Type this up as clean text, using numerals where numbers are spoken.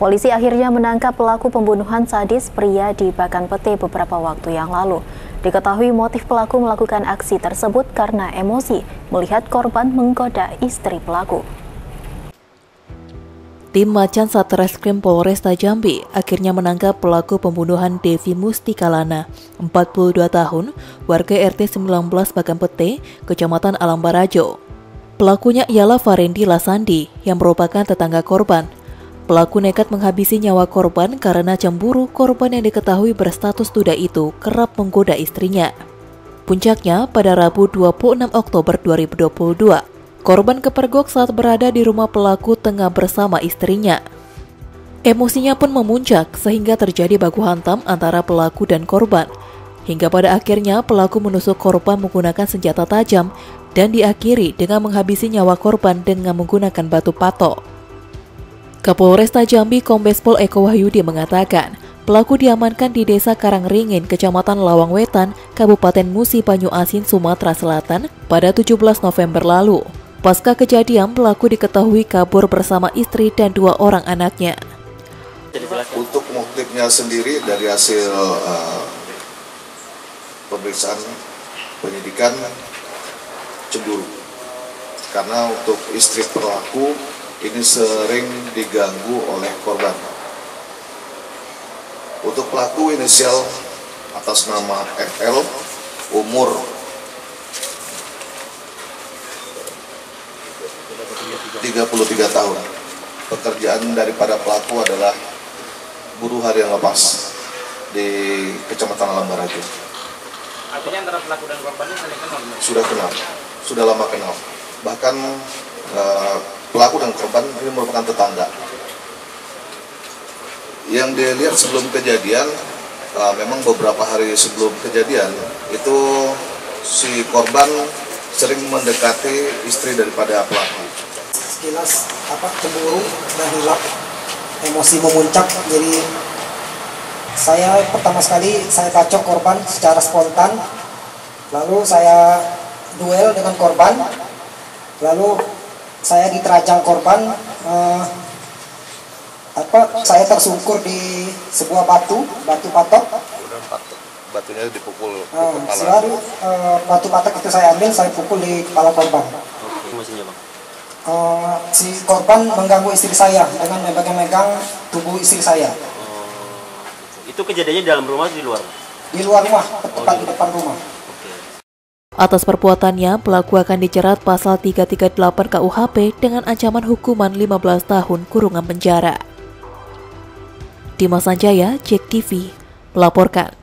Polisi akhirnya menangkap pelaku pembunuhan sadis pria di Bagan Pete beberapa waktu yang lalu. Diketahui motif pelaku melakukan aksi tersebut karena emosi melihat korban menggoda istri pelaku. Tim Macan Satreskrim Polresta Jambi akhirnya menangkap pelaku pembunuhan Devi Mustikalana, 42 tahun, warga RT 19 Bagan Pete, Kecamatan Alam Barajo. Pelakunya ialah Varendi Lasandi yang merupakan tetangga korban. Pelaku nekat menghabisi nyawa korban karena cemburu korban yang diketahui berstatus duda itu kerap menggoda istrinya. Puncaknya pada Rabu 26 Oktober 2022, korban kepergok saat berada di rumah pelaku tengah bersama istrinya. Emosinya pun memuncak sehingga terjadi baku hantam antara pelaku dan korban. Hingga pada akhirnya pelaku menusuk korban menggunakan senjata tajam dan diakhiri dengan menghabisi nyawa korban dengan menggunakan batu patok. Kapolresta Jambi Kombes Pol Eko Wahyudi mengatakan, pelaku diamankan di Desa Karangringin, Kecamatan Lawang Wetan, Kabupaten Musi Banyuasin, Sumatera Selatan pada 17 November lalu. Pasca kejadian, pelaku diketahui kabur bersama istri dan dua orang anaknya. Untuk motifnya sendiri dari hasil pemeriksaan penyidikan cemburu, karena untuk istri pelaku ini sering diganggu oleh korban. Untuk pelaku inisial atas nama FL, umur 33 tahun. Pekerjaan daripada pelaku adalah buruh harian lepas di Kecamatan Lambaraju. Artinya antara pelaku dan korbannya saling kenal? Sudah kenal, sudah lama kenal. Bahkan pelaku dan korban ini merupakan tetangga. Yang dilihat sebelum kejadian, memang beberapa hari sebelum kejadian itu si korban sering mendekati istri daripada pelaku. Sekilas cemburu dan hilap, emosi memuncak. Jadi saya pertama sekali saya kacau korban secara spontan, lalu saya duel dengan korban, lalu saya diterajang korban, saya tersungkur di sebuah batu patok. Batunya dipukul di kepala. Selalu batu patok itu saya ambil, saya pukul di kepala korban. Si korban mengganggu istri saya dengan memegang-megang tubuh istri saya. Itu kejadiannya dalam rumah atau di luar? Di luar rumah, tepat di depan rumah. Atas perbuatannya, pelaku akan dijerat pasal 338 KUHP dengan ancaman hukuman 15 tahun kurungan penjara. Dimas Sanjaya, JEK TV, melaporkan.